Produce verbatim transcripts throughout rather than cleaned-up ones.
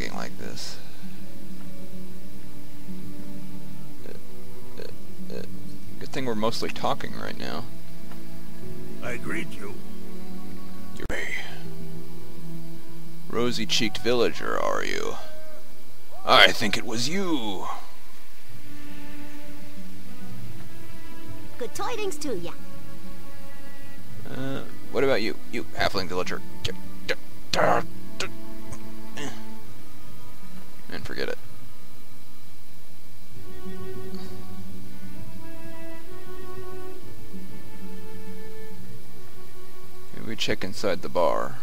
lagging like this? Good thing we're mostly talking right now. I greet you. Rosy-cheeked villager, are you? I think it was you. Good tidings to ya. Uh, what about you, you halfling villager? And forget it. Maybe we check inside the bar.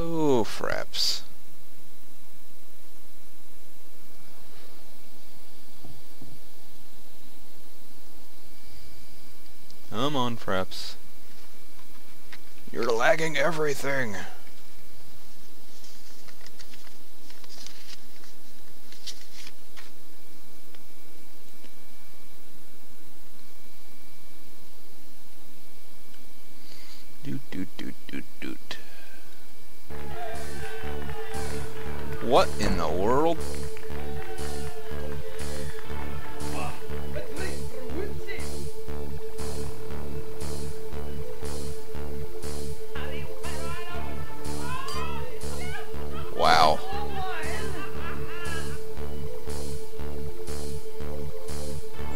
Oh, fraps. Come on, fraps. You're lagging everything. Doot, doot, doot, doot, doot. What in the world? Wow.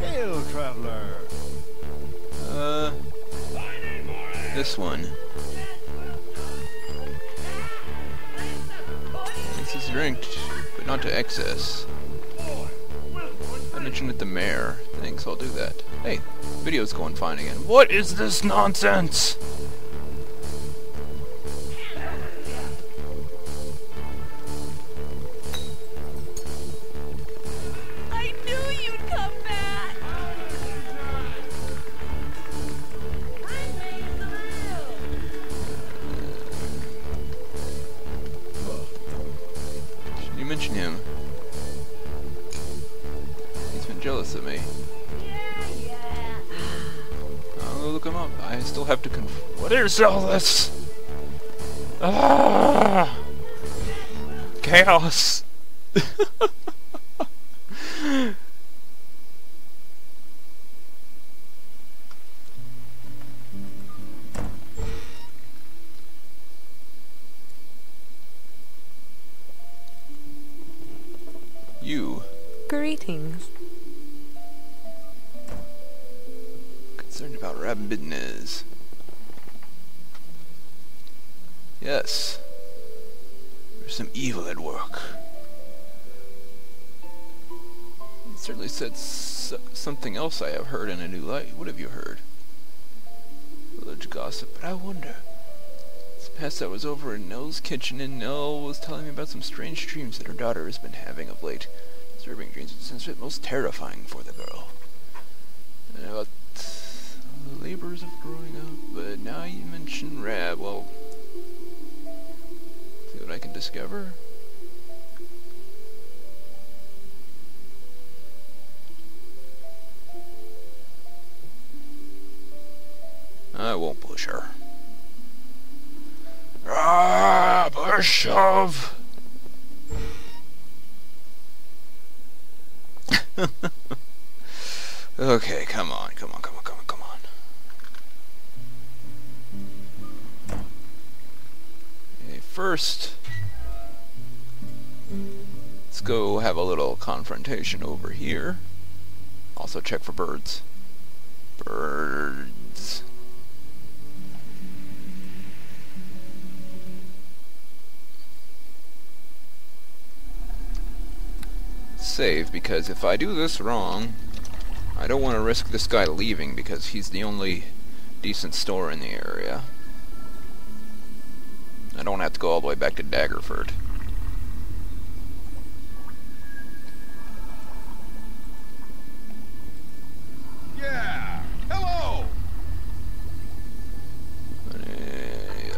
Hail, traveler. Uh, this one. This is drinked, but not to excess. I mentioned it to the mayor. Thanks, I'll do that. Hey, video's going fine again. What is this nonsense? I knew you'd come back. Mention him. He's been jealous of me. Yeah, yeah. I'll look him up. I still have to conf- What is all this? Ah! Chaos! You. Greetings. Concerned about rabidness. Yes. There's some evil at work. It certainly said so something else I have heard in a new light. What have you heard? Village gossip, but I wonder. This past that was over in Nell's kitchen, and Nell was telling me about some strange dreams that her daughter has been having of late. Disturbing dreams that seems most terrifying for the girl. And about the labors of growing up, but now you mention Rab. Well, see what I can discover. I won't push her. Ah, push shove. Okay, come on, come on, come on, come on, come on. Okay, first, let's go have a little confrontation over here. Also check for birds. Birds. Save, because if I do this wrong, I don't want to risk this guy leaving because he's the only decent store in the area. I don't have to go all the way back to Daggerford. Yeah! Hello!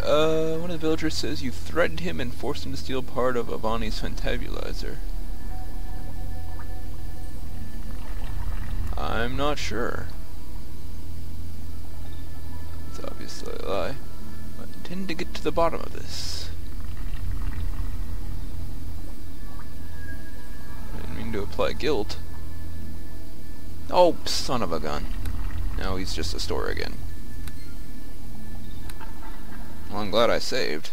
Uh, one of the villagers says you threatened him and forced him to steal part of Avani's fantabulizer. I'm not sure. It's obviously a lie. I intend to get to the bottom of this. I didn't mean to apply guilt. Oh, son of a gun. Now he's just a store again. Well, I'm glad I saved.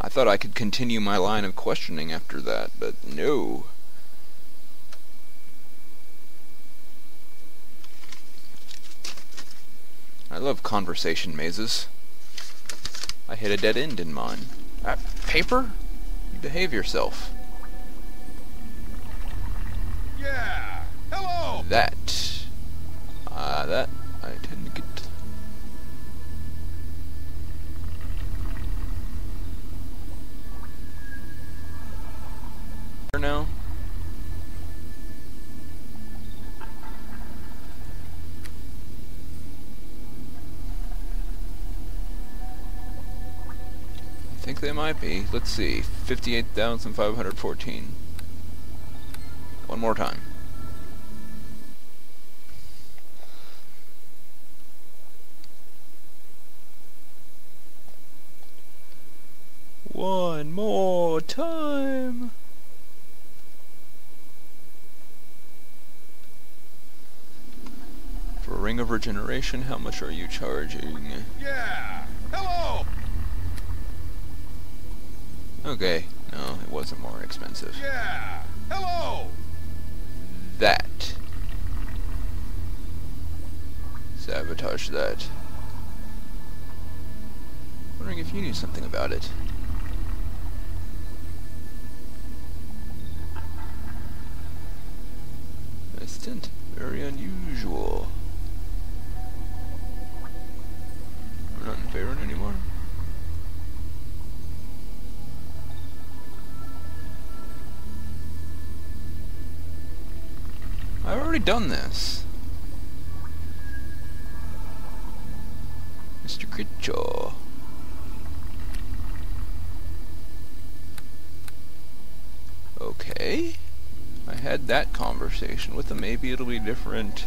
I thought I could continue my line of questioning after that, but no. I love conversation mazes. I hit a dead end in mine. Ah, paper? You behave yourself. Yeah! Hello! That. Ah, uh, that. I didn't get... now. I think they might be. Let's see. fifty-eight thousand five hundred fourteen. One more time. One more time. For Ring of Regeneration, how much are you charging? Yeah! Hello! Okay. No, it wasn't more expensive. Yeah! Hello! That. Sabotage that. Wondering if you knew something about it. Nice tint. Very unusual. Not in favor anymore. I've already done this. Mister Critchaw. Okay. I had that conversation with him. Maybe it'll be different.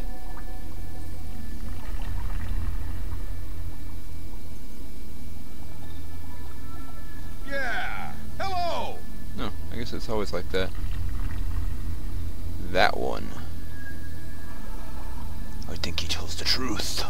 It's always like that. That one. I think he tells the truth.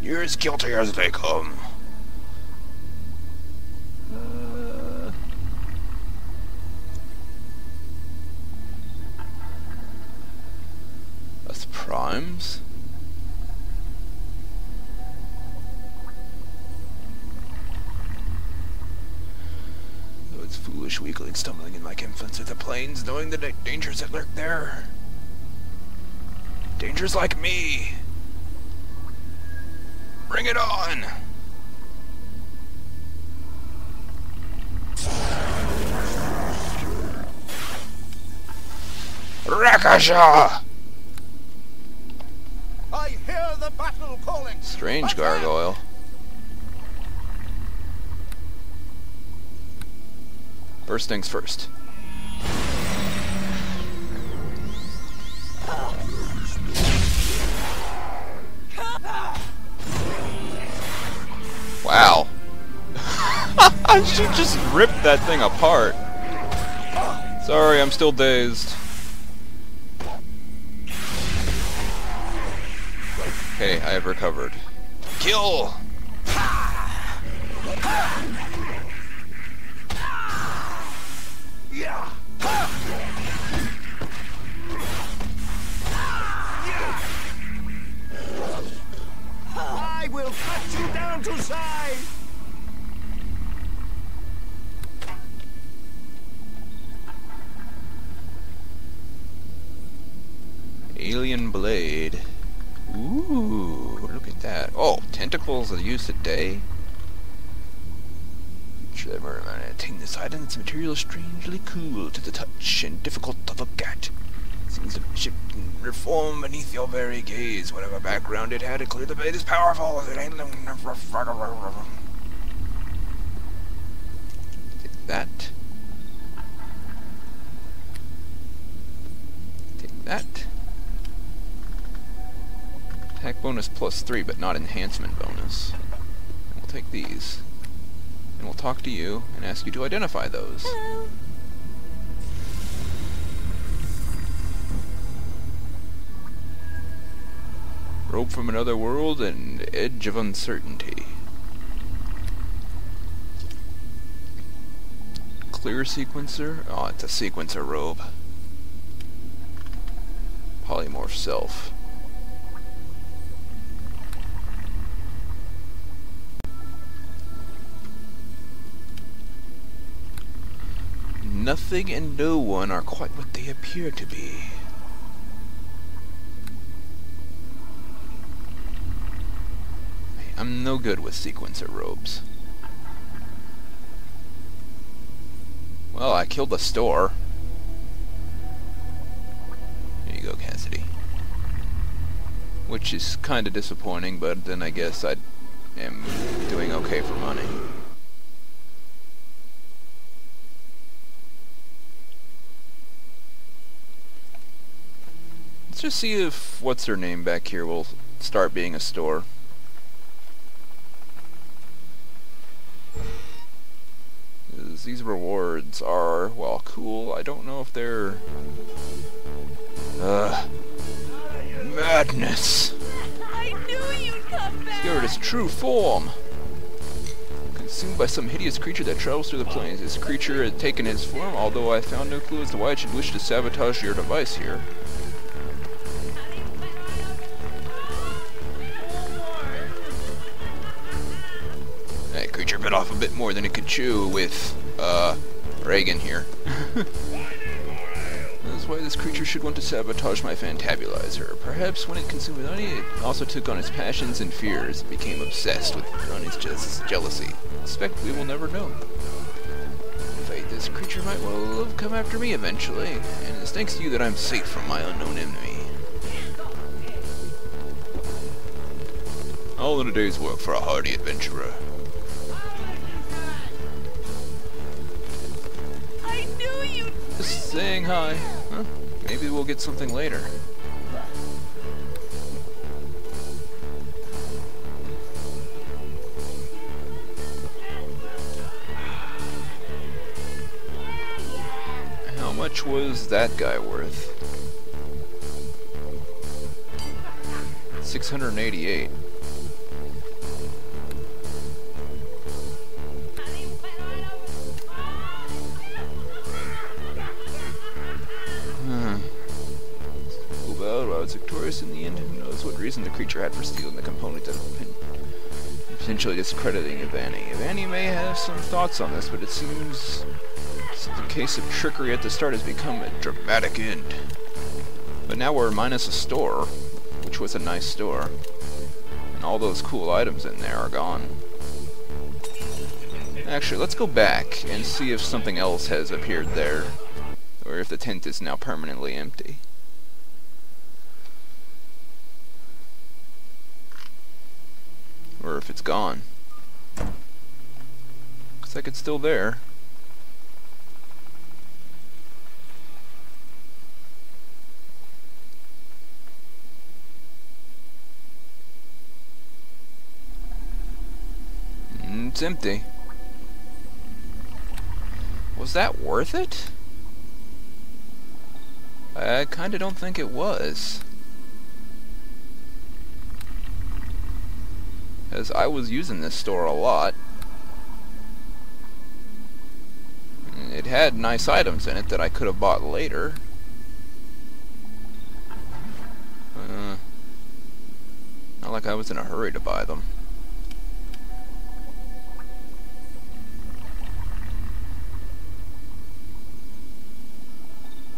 You're as guilty as they come. Uh, that's primes. Though it's foolish weakling stumbling in like infants into the plains, knowing the dangers that lurk there. Dangers like me. Bring it on! Rakaja! I hear the battle calling! Strange gargoyle. First things first. Wow. She just ripped that thing apart. Sorry, I'm still dazed. Okay, I have recovered. Kill! I will cut you down to size! Alien Blade. Ooh, look at that. Oh, tentacles are used today? Tremor emanating this item, its material is strangely cool to the touch and difficult to look at. It seems to shift and reform beneath your very gaze. Whatever background it had, it clearly made as powerful as it ain't. Take that. Take that. Attack bonus plus three, but not enhancement bonus. And we'll take these. And we'll talk to you and ask you to identify those. Hello. Rope from another world and edge of uncertainty. Clear sequencer? Oh, it's a sequencer robe. Polymorph self. Nothing and no one are quite what they appear to be. I'm no good with sequencer robes. Well, I killed the store. Here you go, Cassidy. Which is kinda disappointing, but then I guess I am doing okay for money. Let's just see if what's-her-name back here will start being a store. These rewards are, well, cool. I don't know if they're... Uh... Madness! I knew you'd come back! Here it is, true form! Consumed by some hideous creature that travels through the plains. This creature had taken his form, although I found no clue as to why it should wish to sabotage your device here. Bit off a bit more than it could chew with, uh, Reagan here. That's why this creature should want to sabotage my fantabulizer. Perhaps when it consumed honey, it also took on its passions and fears, became obsessed with honey's je jealousy. I suspect we will never know. In fact, this creature might well have come after me eventually, and it's thanks to you that I'm safe from my unknown enemy. All in a day's work for a hardy adventurer. Just saying hi. Huh? Maybe we'll get something later. How much was that guy worth? six hundred eighty-eight. Victorious in the end, who knows what reason the creature had for stealing the component that potentially discrediting Avani. Avani may have some thoughts on this, but it seems the case of trickery at the start has become a dramatic end. But now we're minus a store, which was a nice store, and all those cool items in there are gone. Actually, let's go back and see if something else has appeared there, or if the tent is now permanently empty. Or if it's gone. Looks like it's still there. Mm, it's empty. Was that worth it? I kinda don't think it was. As I was using this store a lot. It had nice items in it that I could have bought later. Uh, not like I was in a hurry to buy them.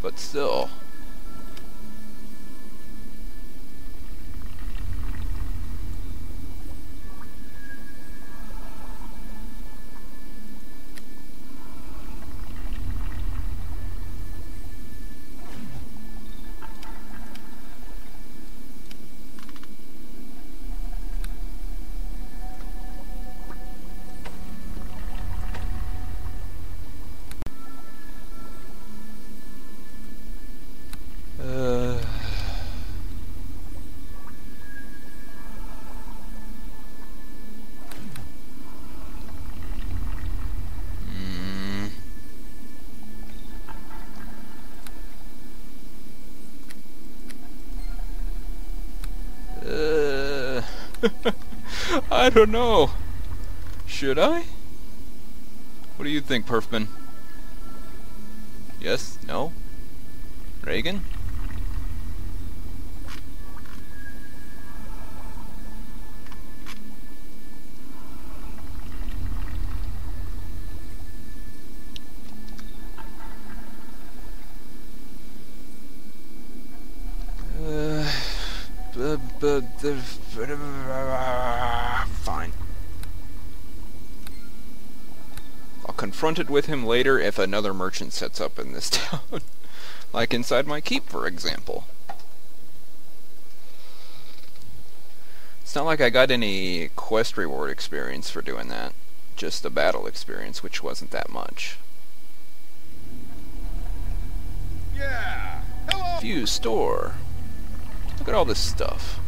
But still. I don't know. Should I? What do you think, Perfman? Yes? No? Reagan? Fine. I'll confront it with him later if another merchant sets up in this town. Like inside my keep, for example. It's not like I got any quest reward experience for doing that. Just the battle experience, which wasn't that much. Yeah. Hello. View store. Look at all this stuff.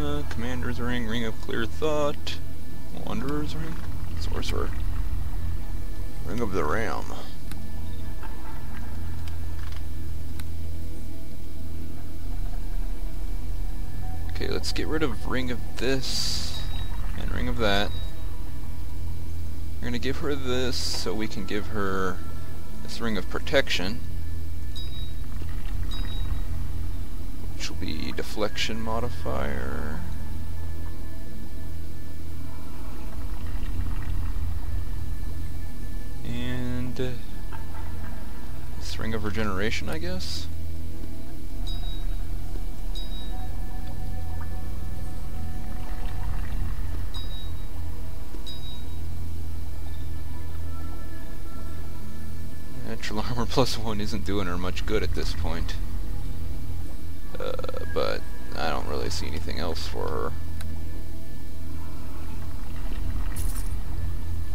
Uh, Commander's Ring, Ring of Clear Thought, Wanderer's Ring, Sorcerer, Ring of the Ram. Okay, let's get rid of Ring of this. And ring of that. We're gonna give her this so we can give her this ring of protection, which will be deflection modifier. And uh, this ring of regeneration, I guess. Natural armor plus one isn't doing her much good at this point. Uh, but I don't really see anything else for her.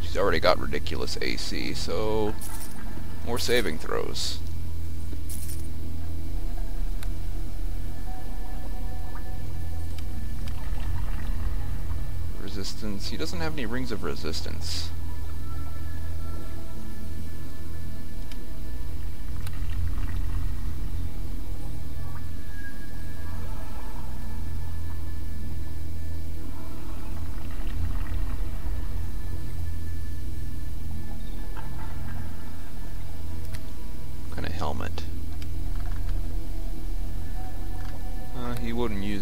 She's already got ridiculous A C, so more saving throws. Resistance. He doesn't have any rings of resistance.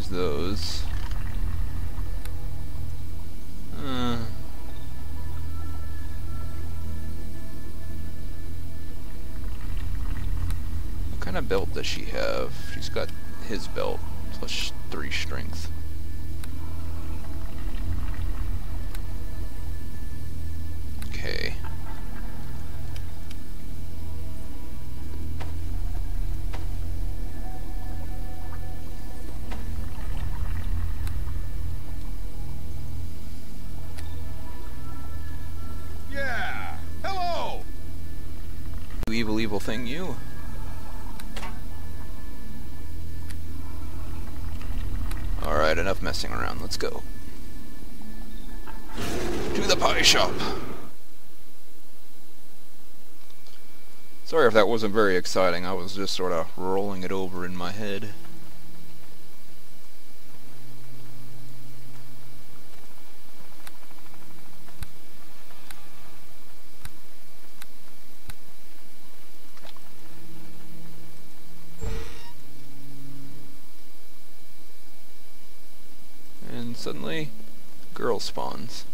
Those. Uh. What kind of belt does she have? She's got his belt plus three strength. Okay. Evil, evil thing, you. Alright, enough messing around. Let's go. To the pie shop! Sorry if that wasn't very exciting. I was just sort of rolling it over in my head. Suddenly, girl spawns.